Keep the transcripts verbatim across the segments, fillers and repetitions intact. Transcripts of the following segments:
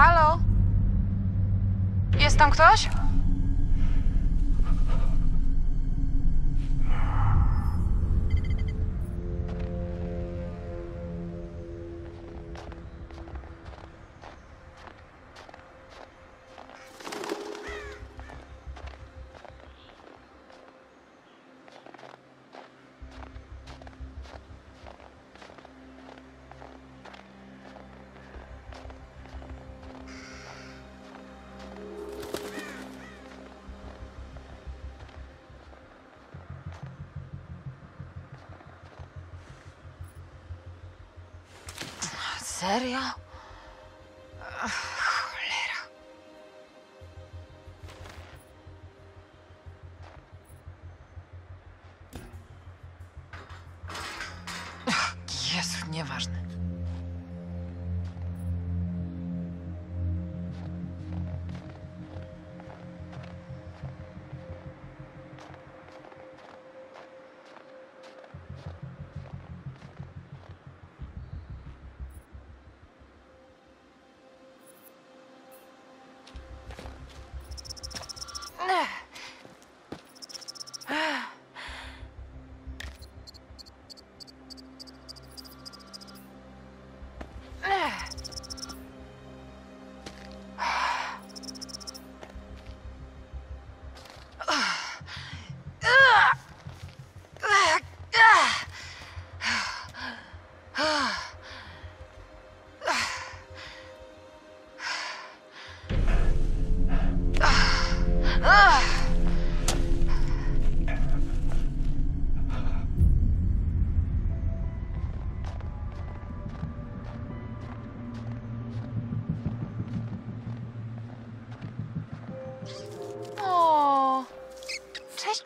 Halo? Jest tam ktoś? Serio? Ach, cholera. Ach, Jezu, nieważne.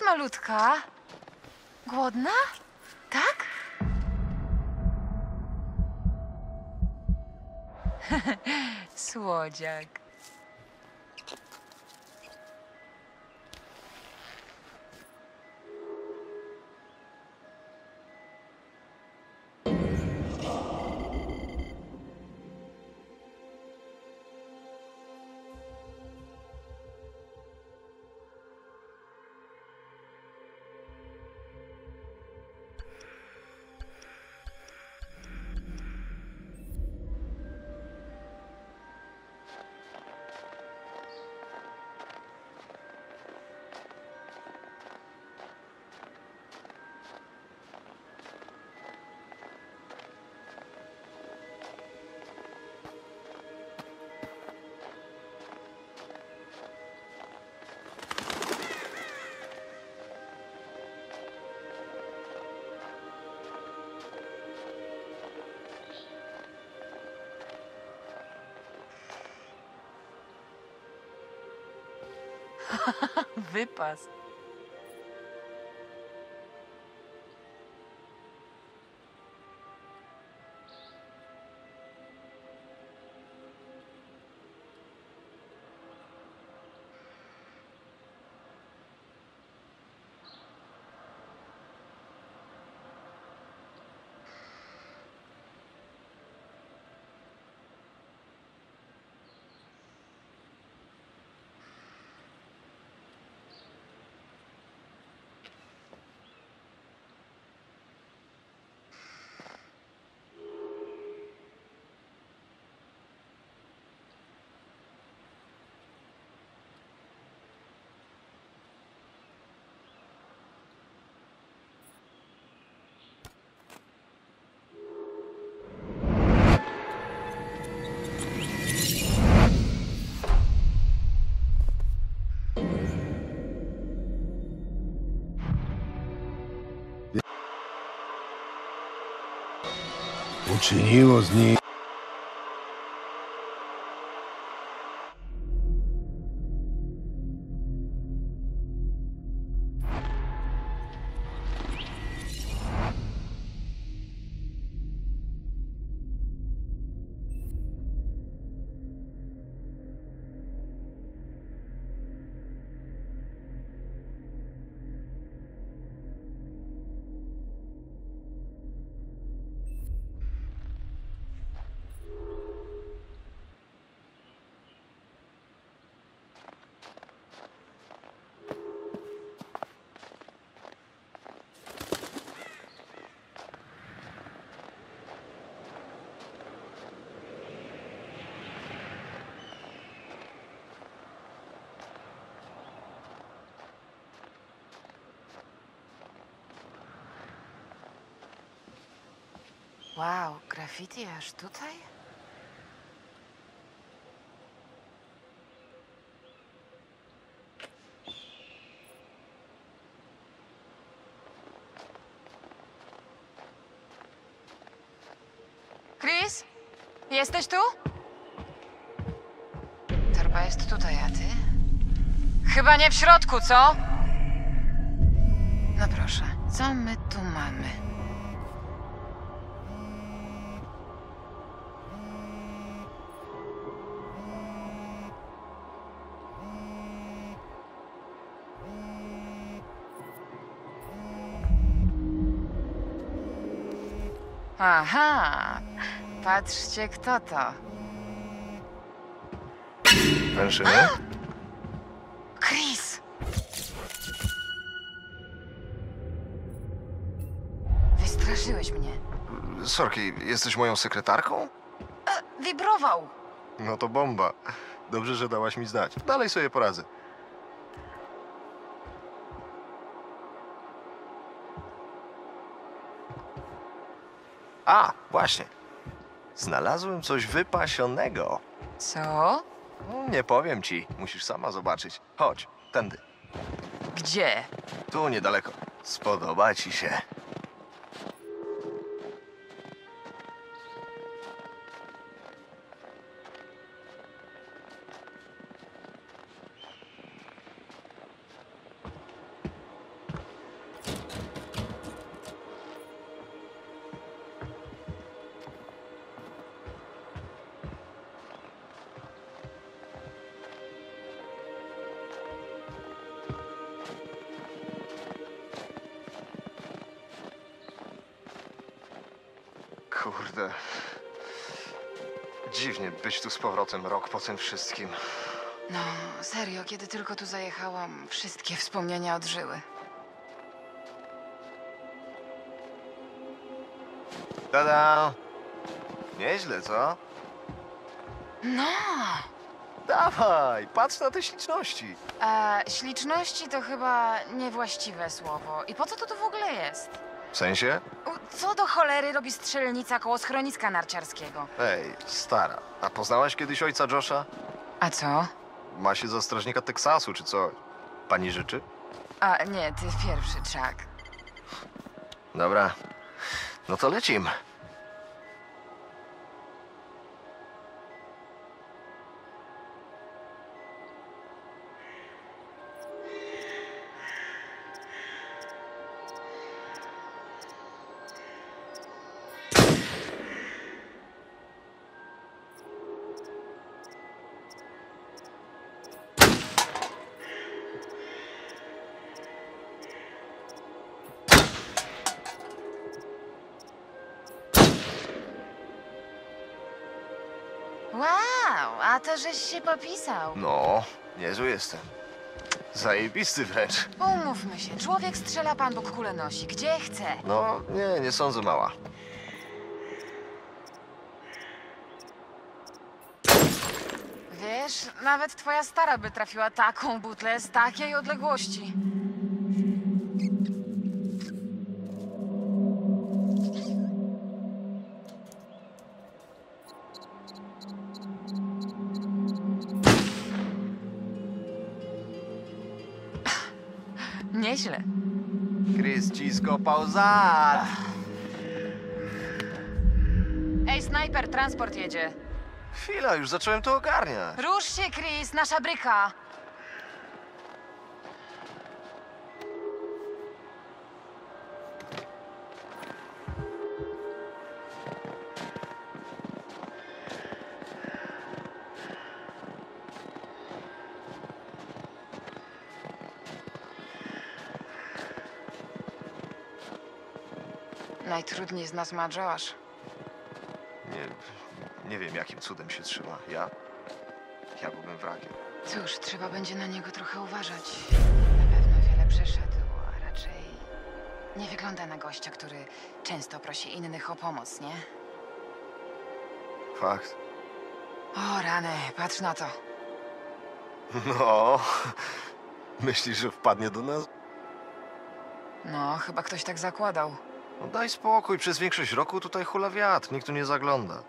Malutka? Głodna? Tak? Słodziak. Wypas. Uczyniło z niej... Wow, graffiti aż tutaj? Chris? Jesteś tu? Torba jest tutaj, a ty? Chyba nie w środku, co? No proszę, co my tu mamy? Aha, patrzcie kto to. Mężczyzna? Chris! Wystraszyłeś mnie. Sorki, jesteś moją sekretarką? E, wibrował. No to bomba. Dobrze, że dałaś mi znać. Dalej sobie poradzę. A, właśnie. Znalazłem coś wypasionego. Co? Nie powiem ci. Musisz sama zobaczyć. Chodź, tędy. Gdzie? Tu niedaleko. Spodoba ci się. Kurde. Dziwnie być tu z powrotem rok po tym wszystkim. No, serio, kiedy tylko tu zajechałam, wszystkie wspomnienia odżyły. Tada! Nieźle, co? No! Dawaj, patrz na te śliczności. E, śliczności to chyba niewłaściwe słowo. I po co to tu w ogóle jest? W sensie? Co do cholery robi strzelnica koło schroniska narciarskiego? Ej, stara, a poznałaś kiedyś ojca Josha? A co? Ma się za strażnika Teksasu, czy co? Pani życzy? A nie, ty pierwszy, Chuck. Dobra, no to lecimy. Wow, a to żeś się popisał. No, niezły jestem. Zajebisty wręcz. Umówmy się, człowiek strzela, Pan Bóg kulę nosi, gdzie chce. No, nie, nie sądzę, mała. Wiesz, nawet twoja stara by trafiła taką butlę z takiej odległości. Nieźle. Chris ci skopał zad. Ej, snajper, transport jedzie. Chwila, już zacząłem to ogarniać. Rusz się, Chris, nasza bryka. Najtrudniej z nas ma Josh. Nie, nie wiem, jakim cudem się trzyma. Ja? Ja byłbym wragiem. Cóż, trzeba będzie na niego trochę uważać. Na pewno wiele przeszedł, a raczej nie wygląda na gościa, który często prosi innych o pomoc, nie? Fakt. O rany, patrz na to. No, myślisz, że wpadnie do nas? No, chyba ktoś tak zakładał. No daj spokój, przez większość roku tutaj hula wiatr, nikt tu nie zagląda.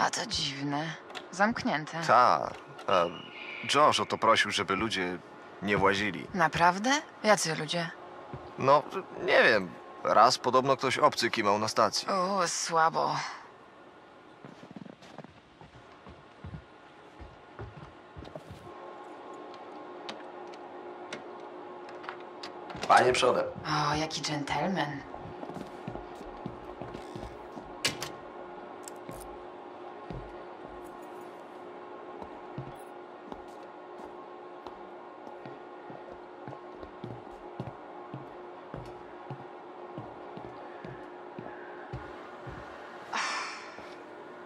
A to dziwne. Zamknięte. Ta, ta. Josh o to prosił, żeby ludzie nie włazili. Naprawdę? Jacy ludzie? No, nie wiem. Raz podobno ktoś obcy kimał na stacji. O, słabo. Panie przodem. O, jaki dżentelmen.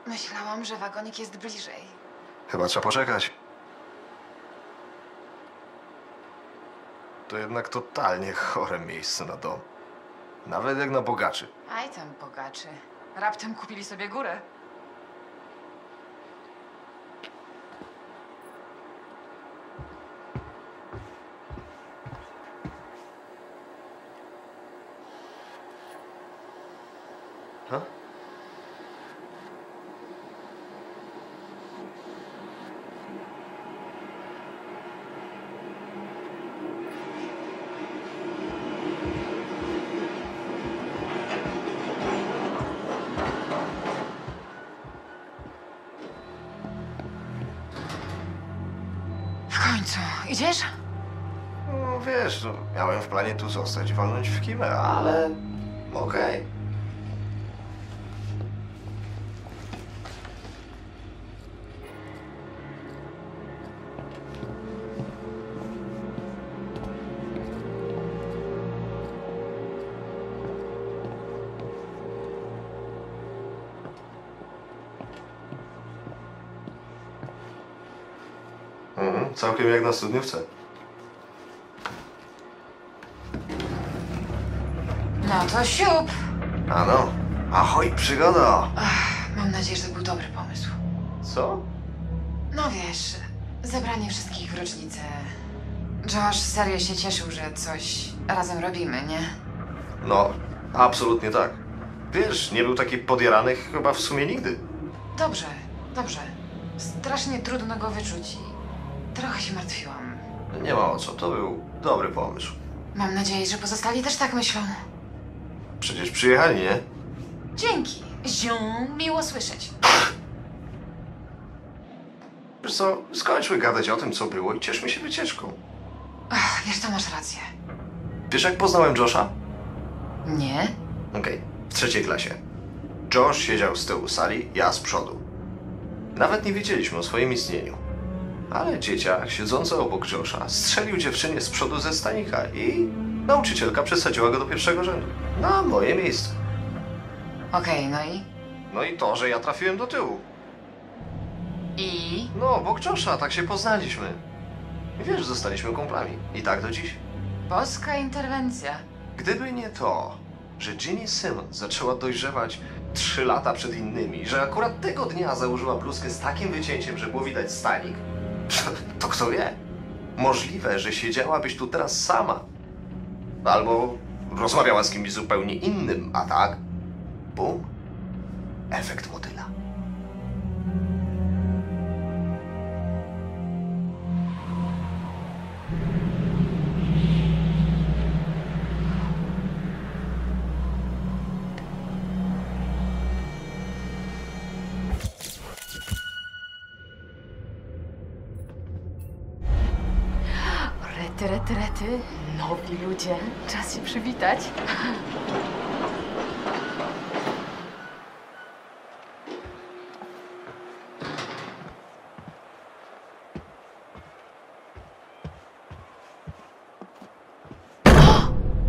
Myślałam, że wagonik jest bliżej. Chyba trzeba poczekać. To jednak totalnie chore miejsce na dom. Nawet jak na bogaczy. Aj tam bogaczy. Raptem kupili sobie górę. Idziesz? No wiesz, no, miałem w planie tu zostać i walnąć w kimę, ale okej. Okay. Całkiem jak na studniówce. No to siup. A no. Ahoj, przygoda. Ach, mam nadzieję, że to był dobry pomysł. Co? No wiesz, zebranie wszystkich w rocznicę. Josh serio się cieszył, że coś razem robimy, nie? No, absolutnie tak. Wiesz, nie był taki podjarany chyba w sumie nigdy. Dobrze, dobrze. Strasznie trudno go wyczuć. Trochę się martwiłam. Nie ma o co, to był dobry pomysł. Mam nadzieję, że pozostali też tak myślą. Przecież przyjechali, nie? Dzięki. Ziom, miło słyszeć. Wiesz co, skończmy gadać o tym, co było i cieszmy się wycieczką. Ach, wiesz, to masz rację. Wiesz, jak poznałem Josha? Nie. Okej, okay. W trzeciej klasie. Josh siedział z tyłu sali, ja z przodu. Nawet nie wiedzieliśmy o swoim istnieniu. Ale dzieciak siedzący obok Josha strzelił dziewczynie z przodu ze stanika i nauczycielka przesadziła go do pierwszego rzędu. Na moje miejsce. Okej, okay, no i? No i to, że ja trafiłem do tyłu. I? No, obok Josha, tak się poznaliśmy. I wiesz, zostaliśmy kumplami. I tak do dziś. Boska interwencja. Gdyby nie to, że Ginny Simmons zaczęła dojrzewać trzy lata przed innymi, że akurat tego dnia założyła bluzkę z takim wycięciem, że było widać stanik, to kto wie? Możliwe, że siedziałabyś tu teraz sama. Albo rozmawiała z kimś zupełnie innym, a tak... Bum. Efekt motyla. Rety, rety, rety, nowi ludzie. Czas się przywitać.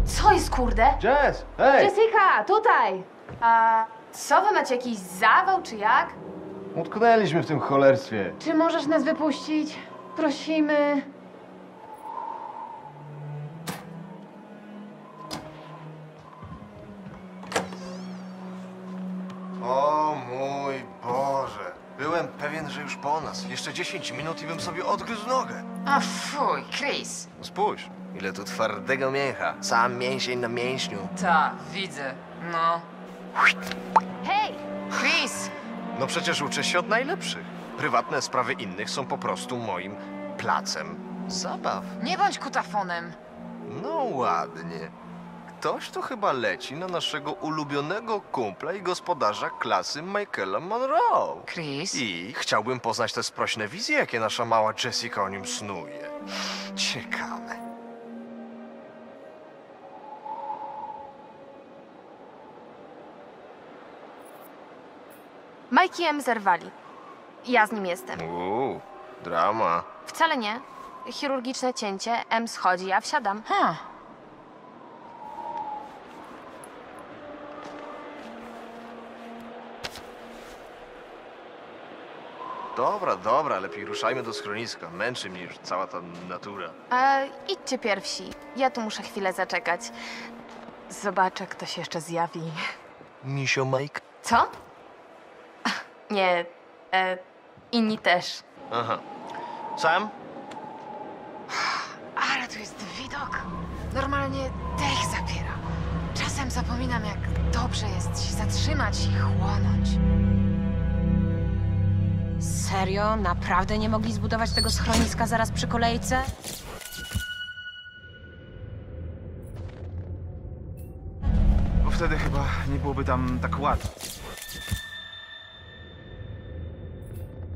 Co jest, kurde? Jess, hej! Jessica, tutaj! A co, wy macie jakiś zawał, czy jak? Utknęliśmy w tym cholerstwie. Czy możesz nas wypuścić? Prosimy. O mój Boże. Byłem pewien, że już po nas. Jeszcze dziesięć minut i bym sobie odgryzł nogę. A fuj, Chris. Spójrz, ile tu twardego mięcha. Sam mięsień na mięśniu. Ta, widzę. No. Hej! Chris! No przecież uczę się od najlepszych. Prywatne sprawy innych są po prostu moim placem zabaw. Nie bądź kutafonem. No ładnie. Ktoś tu chyba leci na naszego ulubionego kumpla i gospodarza klasy Michaela Munroe. Chris? I chciałbym poznać te sprośne wizje, jakie nasza mała Jessica o nim snuje. Ciekawe. Mike i M zerwali. Ja z nim jestem. Uuu, drama. Wcale nie. Chirurgiczne cięcie, M schodzi, ja wsiadam. Ha. Dobra, dobra, lepiej ruszajmy do schroniska. Męczy mnie już cała ta natura. E, idźcie pierwsi. Ja tu muszę chwilę zaczekać. Zobaczę, kto się jeszcze zjawi. Misio Mike. Co? Nie, e, inni też. Aha. Sam? Ale tu jest widok. Normalnie dech zapiera. Czasem zapominam, jak dobrze jest się zatrzymać i chłonąć. Serio? Naprawdę nie mogli zbudować tego schroniska zaraz przy kolejce? Bo wtedy chyba nie byłoby tam tak łatwo.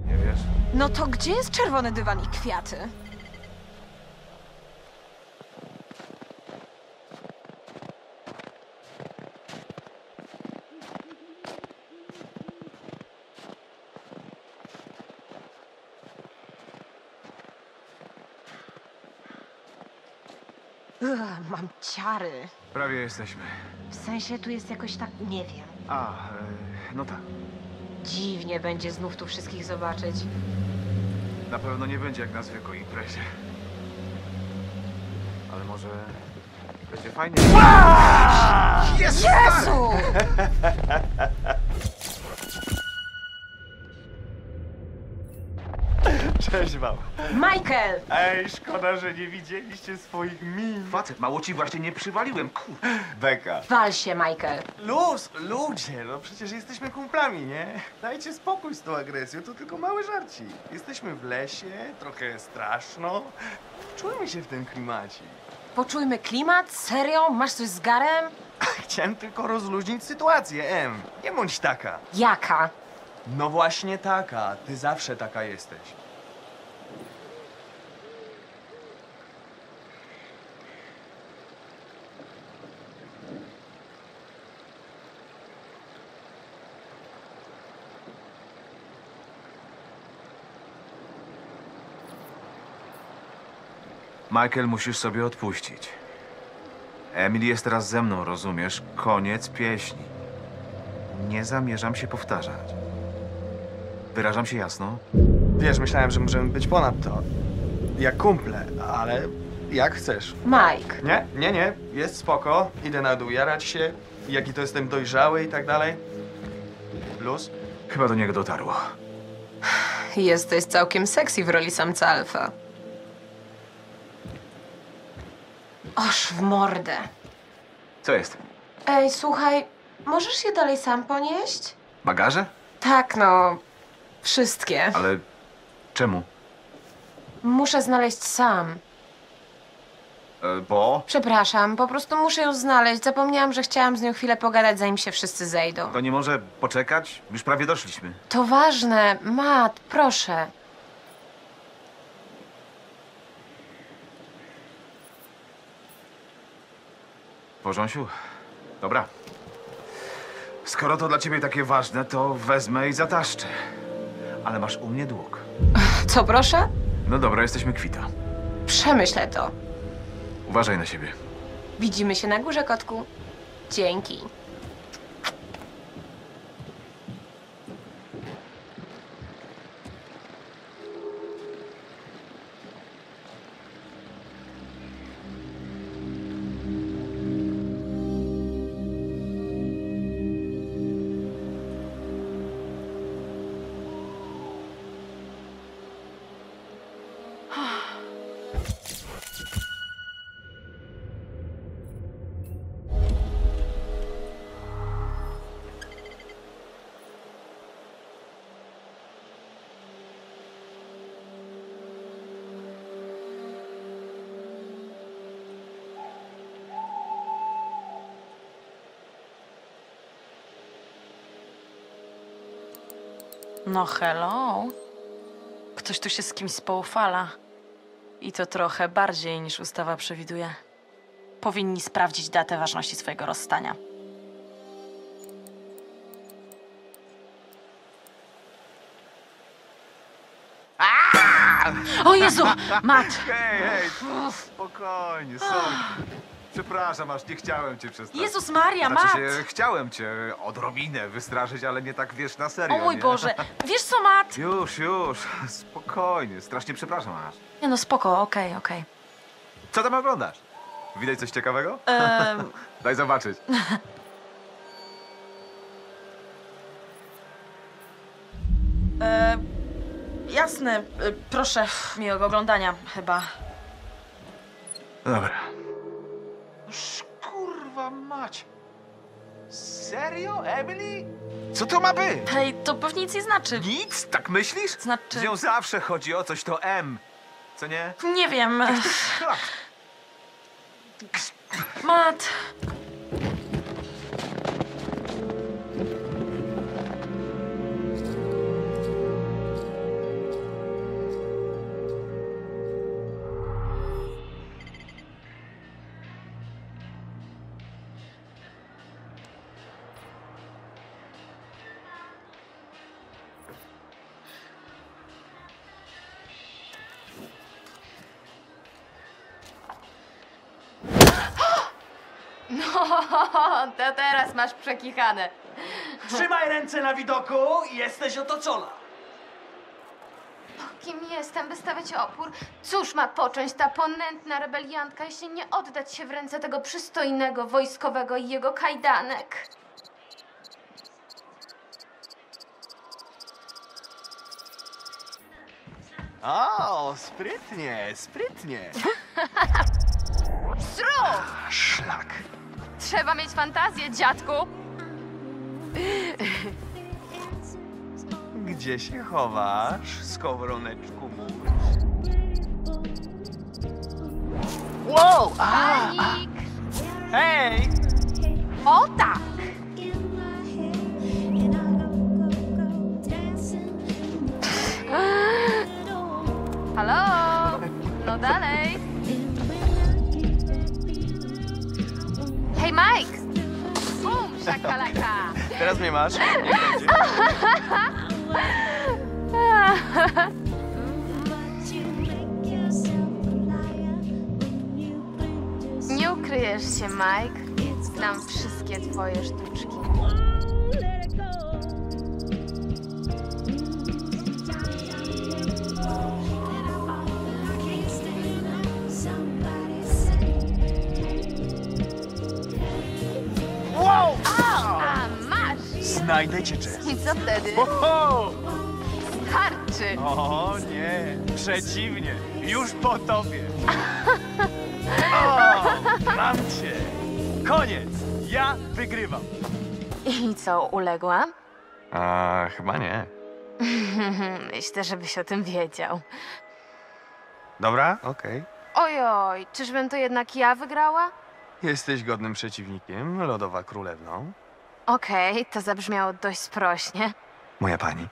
Nie wiesz? No to gdzie jest czerwony dywan i kwiaty? Uch, mam ciary. Prawie jesteśmy. W sensie tu jest jakoś tak, nie wiem. A, e, no tak. Dziwnie będzie znów tu wszystkich zobaczyć. Na pewno nie będzie jak na zwykłej imprezie. Ale może będzie fajnie. Jezu! Jezu! Cześć wam. Michael! Ej, szkoda, że nie widzieliście swoich min. Facet, mało ci właśnie nie przywaliłem, kur... Beka. Wal się, Michael. Luz, ludzie, no przecież jesteśmy kumplami, nie? Dajcie spokój z tą agresją, to tylko mały żarci. Jesteśmy w lesie, trochę straszno. Czujmy się w tym klimacie. Poczujmy klimat? Serio? Masz coś z garem? Chciałem tylko rozluźnić sytuację, Em. Nie bądź taka. Jaka? No właśnie taka. Ty zawsze taka jesteś. Michael, musisz sobie odpuścić. Emily jest teraz ze mną, rozumiesz? Koniec pieśni. Nie zamierzam się powtarzać. Wyrażam się jasno? Wiesz, myślałem, że możemy być ponad to. Jak kumple, ale Jak chcesz. Mike. Nie, nie, nie. Jest spoko. Idę na dół jarać się. Jaki to jestem dojrzały i tak dalej. Plus? Chyba do niego dotarło. Jesteś całkiem sexy w roli samca alfa. Oż w mordę. Co jest? Ej, słuchaj, możesz się dalej sam ponieść? Bagaże? Tak, no. Wszystkie. Ale czemu? Muszę znaleźć sam. E, bo? Przepraszam, po prostu muszę ją znaleźć. Zapomniałam, że chciałam z nią chwilę pogadać, zanim się wszyscy zejdą. To nie może poczekać? Już prawie doszliśmy. To ważne. Matt, proszę. Bożąsiu, dobra. Skoro to dla ciebie takie ważne, to wezmę i zataszczę. Ale masz u mnie dług. Co, proszę? No dobra, jesteśmy kwita. Przemyślę to. Uważaj na siebie. Widzimy się na górze, kotku. Dzięki. No hello. Ktoś tu się z kimś poufala. I to trochę bardziej niż ustawa przewiduje. Powinni sprawdzić datę ważności swojego rozstania. O Jezu! Matt! Hej, hej! Spokojnie, sorry. Przepraszam, aż nie chciałem cię przestać. Jezus Maria, znaczy Matt! Się, chciałem cię odrobinę wystraszyć, ale nie tak, wiesz, na serio. O mój nie? Boże, wiesz co, Matt? Już, już, spokojnie, strasznie przepraszam aż. Nie no, spoko, okej, okay, okej. Okay. Co tam oglądasz? Widać coś ciekawego? Um... Daj zobaczyć. e, jasne, e, proszę, miłego oglądania chyba. Dobra. Kurwa mać. Serio, Emily? Co to ma być? Hej, to pewnie nic nie znaczy. Nic? Tak myślisz? Znaczy... Z nią zawsze chodzi o coś, to M. Co nie? Nie wiem. Matt. To teraz masz przekichane. Trzymaj ręce na widoku, jesteś otoczona. Po kim jestem, by stawiać opór? Cóż ma począć ta ponętna rebeliantka, jeśli nie oddać się w ręce tego przystojnego wojskowego i jego kajdanek? O, sprytnie, sprytnie. Sru! Szlak. Trzeba mieć fantazję, dziadku. Gdzie się chowasz, skowroneczku mój? Wow! A, a. Hej! O tak! Halo? No dalej. Hej, Mike! Bum, szakalaka! Teraz mnie masz. Nie ukryjesz się, Mike. Znam wszystkie twoje sztuczki. Znajdę cię, Jess. I co wtedy? Oho! Starczy! O nie, przeciwnie. Już po tobie. O, mam cię. Koniec. Ja wygrywam. I co, uległam? A, chyba nie. Myślę, żebyś o tym wiedział. Dobra, okej. Okay. Ojoj, czyżbym to jednak ja wygrała? Jesteś godnym przeciwnikiem, lodowa królewno. Okej, okay, to zabrzmiało dość sprośnie. Moja pani.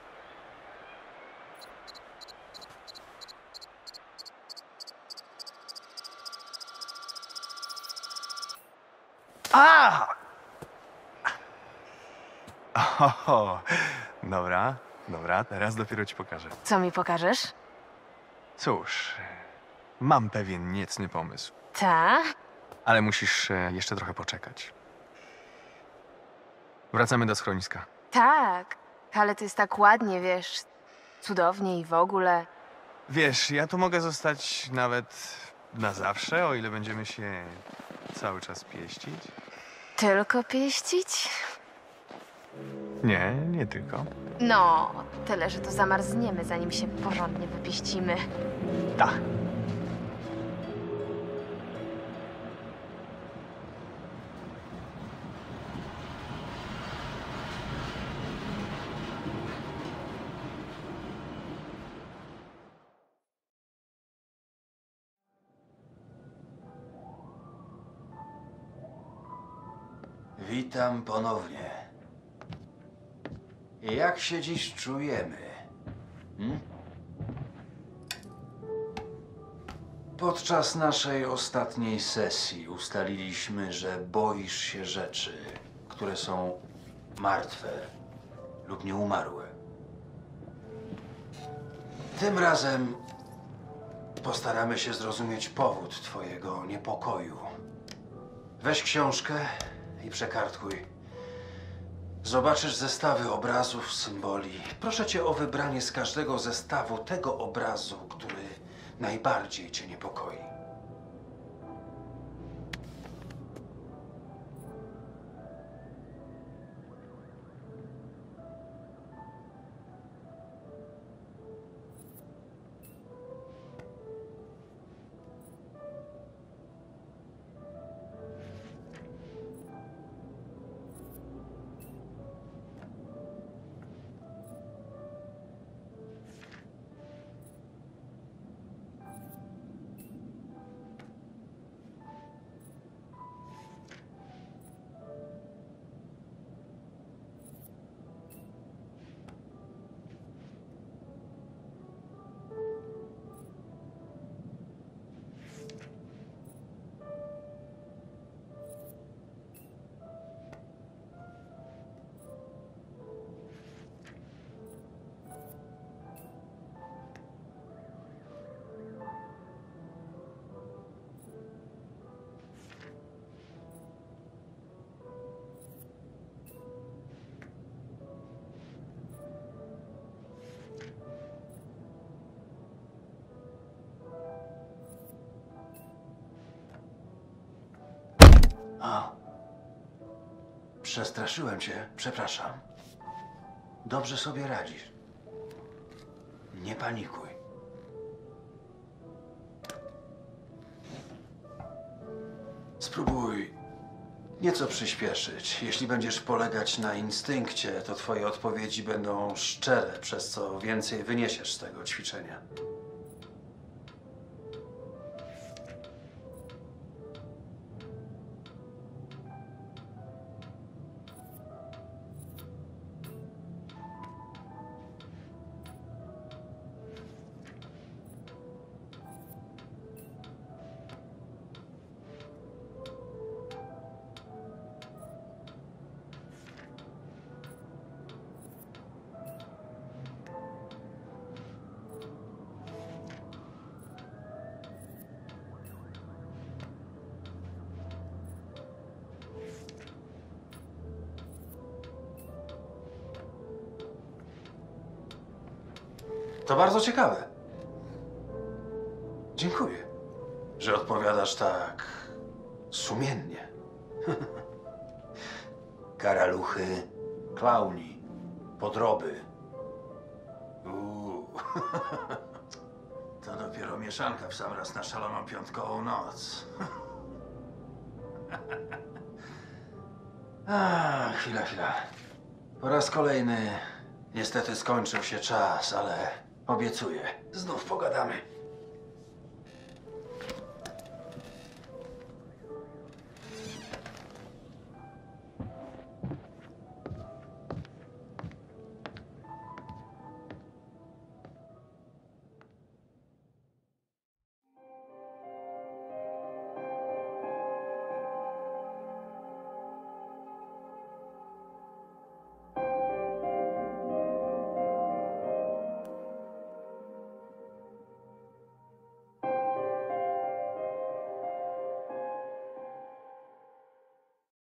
A! Oho, dobra, dobra, teraz dopiero ci pokażę. Co mi pokażesz? Cóż, mam pewien niecny pomysł. Ta? Ale musisz jeszcze trochę poczekać. Wracamy do schroniska. Tak, ale to jest tak ładnie, wiesz, cudownie i w ogóle. Wiesz, ja tu mogę zostać nawet na zawsze, o ile będziemy się cały czas pieścić. Tylko pieścić? Nie, nie tylko. No, tyle, że to zamarzniemy, zanim się porządnie wypieścimy. Tak. Witam ponownie. Jak się dziś czujemy? Hmm? Podczas naszej ostatniej sesji ustaliliśmy, że boisz się rzeczy, które są martwe lub nieumarłe. Tym razem postaramy się zrozumieć powód twojego niepokoju. Weź książkę i przekartkuj. Zobaczysz zestawy obrazów, symboli. Proszę cię o wybranie z każdego zestawu tego obrazu, który najbardziej cię niepokoi. A, przestraszyłem cię, przepraszam. Dobrze sobie radzisz. Nie panikuj. Spróbuj nieco przyspieszyć. Jeśli będziesz polegać na instynkcie, to twoje odpowiedzi będą szczere, przez co więcej wyniesiesz z tego ćwiczenia. To bardzo ciekawe. Dziękuję, że odpowiadasz tak sumiennie. Karaluchy klauni, podroby. Uuu. To dopiero mieszanka w sam raz na szaloną piątkową noc. A, chwila, chwila. Po raz kolejny niestety skończył się czas, ale obiecuję, znów pogadamy.